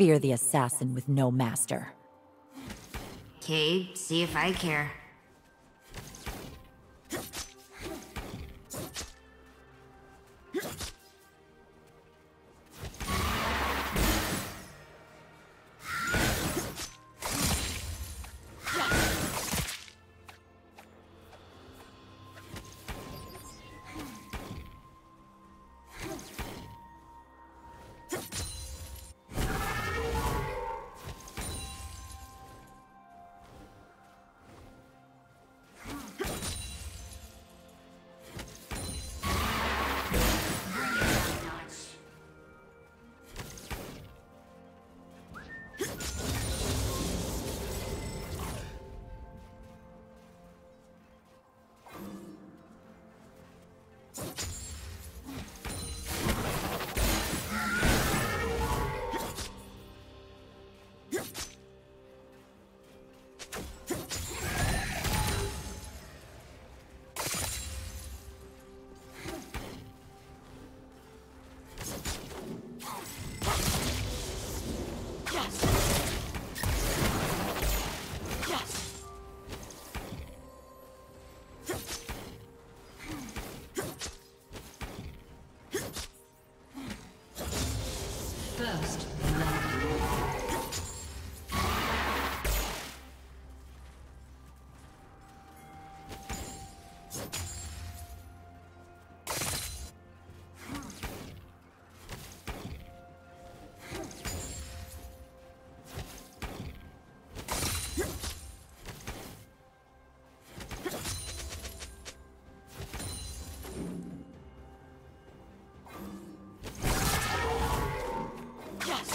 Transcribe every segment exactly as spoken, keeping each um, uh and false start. Fear the assassin with no master. Cade, see if I care. First. Yes.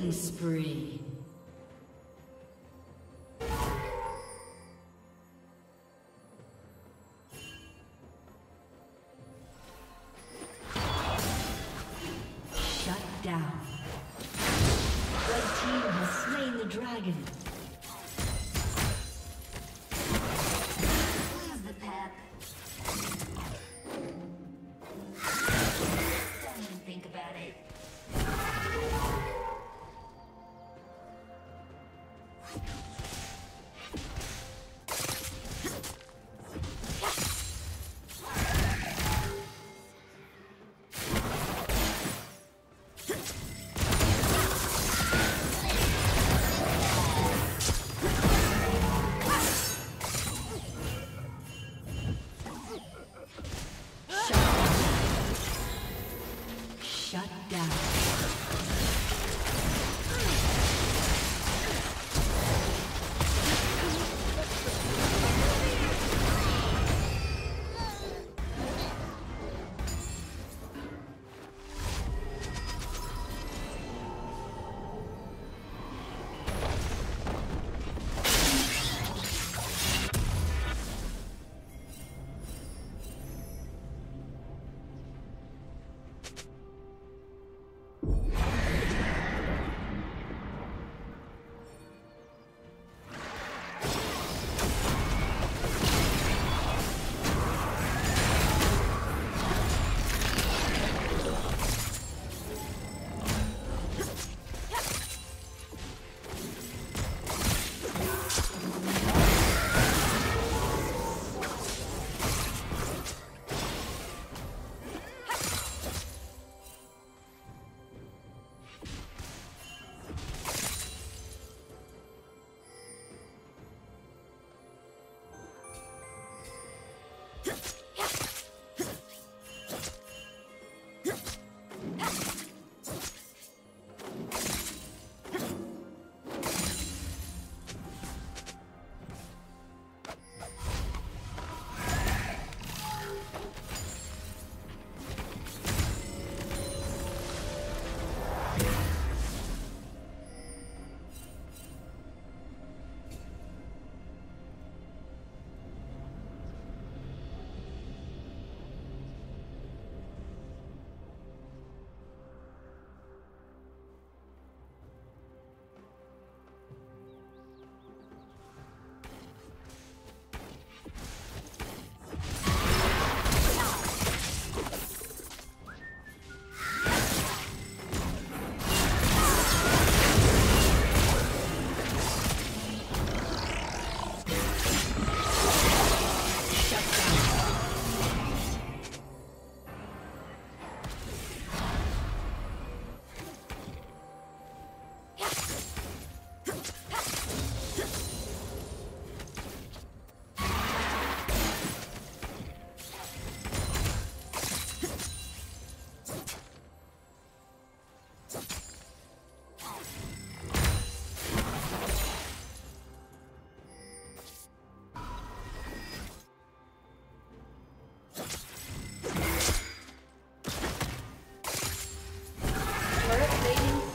Killing spree.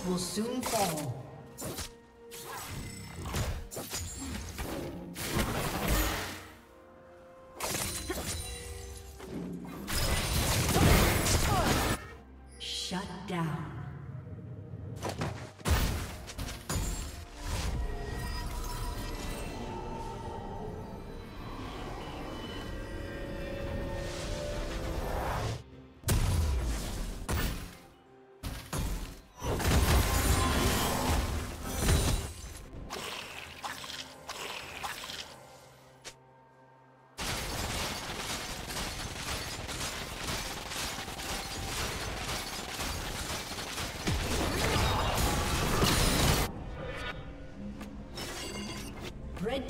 Will soon fall. Shut down. Red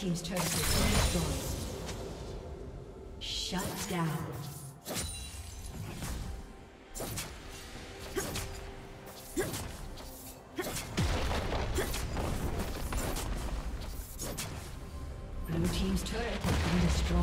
Team's turret has been destroyed. Shut down. Blue team's turret has been destroyed.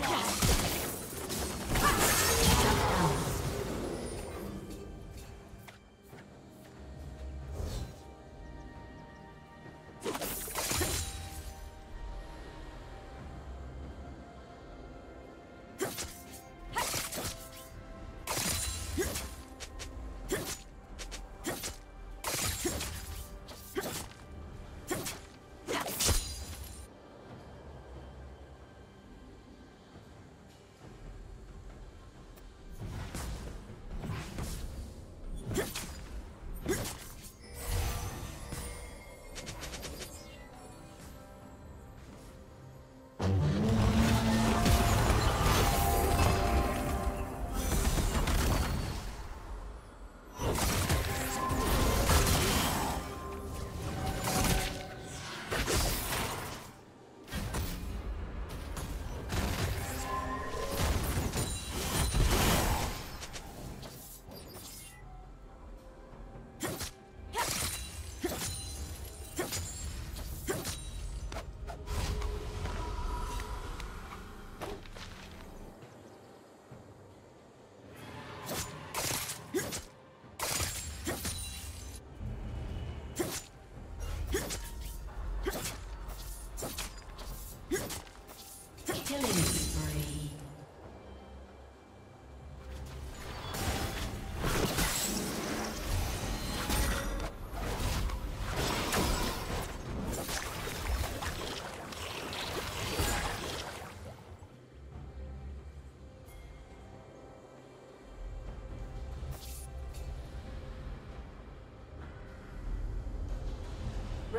Yeah.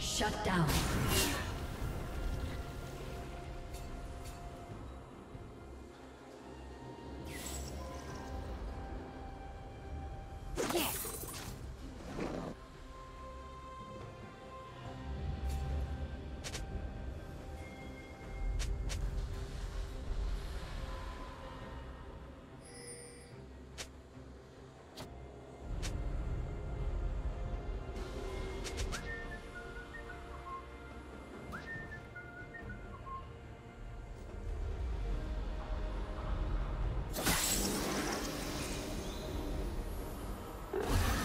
shut down. You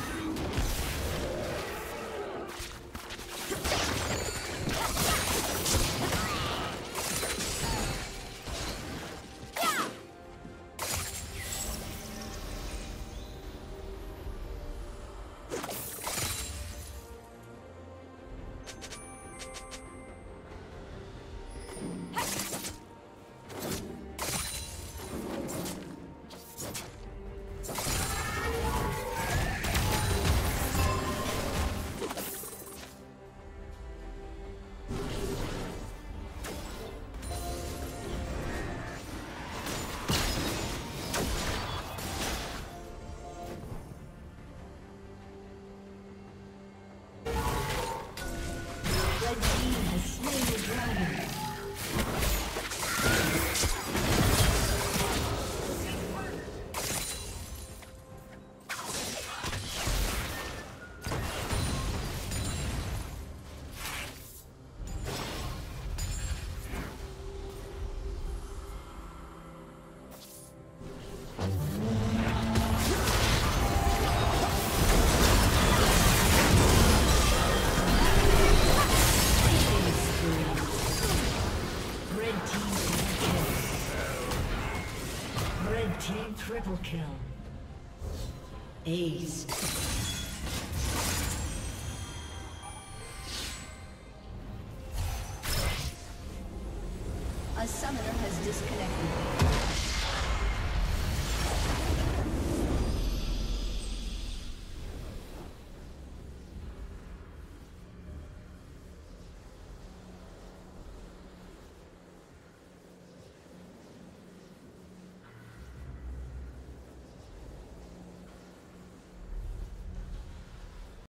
Blue team triple kill. Ace. A summoner has disconnected.